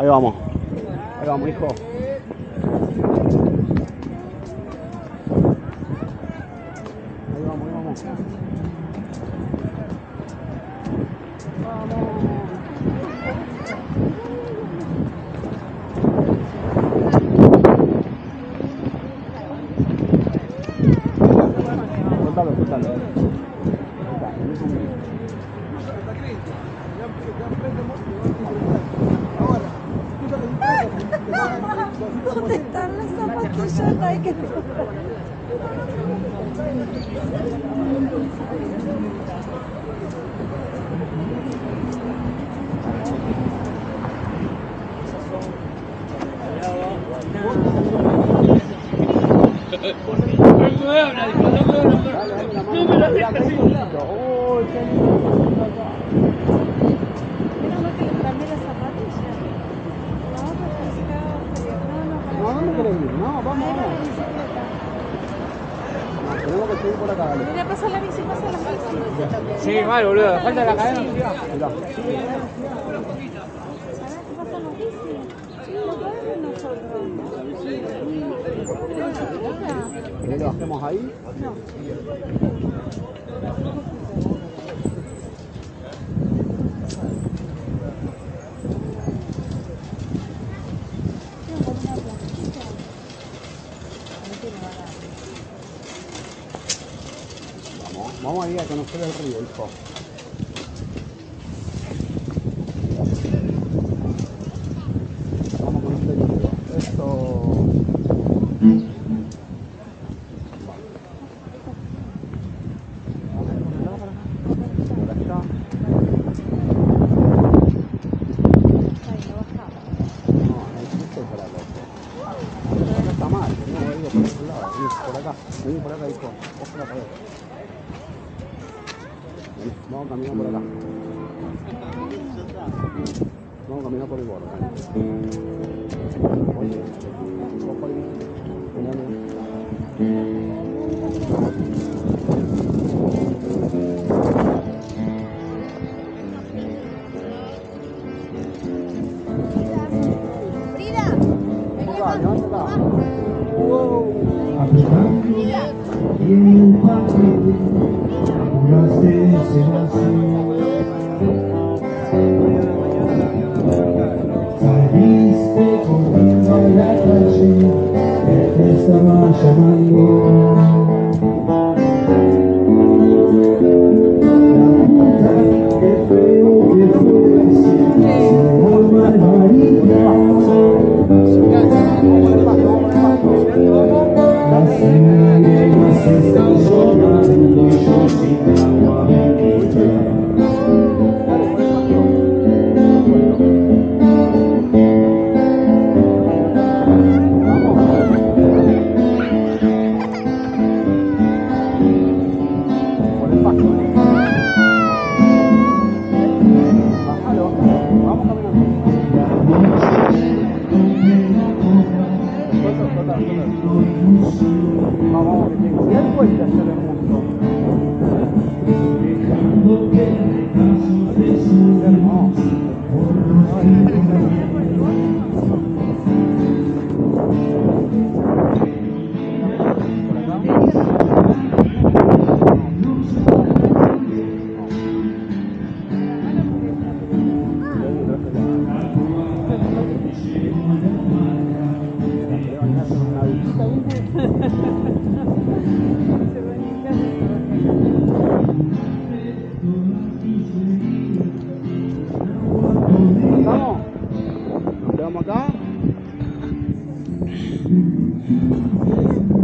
Ahí vamos, hijo. Ahí vamos, ahí vamos. Vamos. Suéltalo, suéltalo. ¿Dónde están las zapatillas? Hay que comprar. No, vamos, vamos. Tenemos que seguir por acá, dale. Mira, pasa la bici, pasa la bici. Sí, mal, boludo. Falta la cadena. Mira. Pasan los bici. Sí, lo traemos nosotros. ¿Qué lo hacemos ahí? No. Vamos a ir a conocer el río, hijo. Vamos a conocer el río. Esto... Vení por acá, hijo. Ojo la pared. Vení, vamos a caminar por acá. Vamos a caminar por el borde. Oye, ojo ahí. Frida, vení acá. Y el papel, las escenas, saliste corriendo a la calle, te estaba llamando. La puta, qué feo que fue, siempre muy malvarita. Están llorando y yo sin agua bendita. Por el pasto. Bájalo. Vamos caminando. Vamos. Puedes hacer el mundo. Dejando que me caso de su hermosa por los que acá.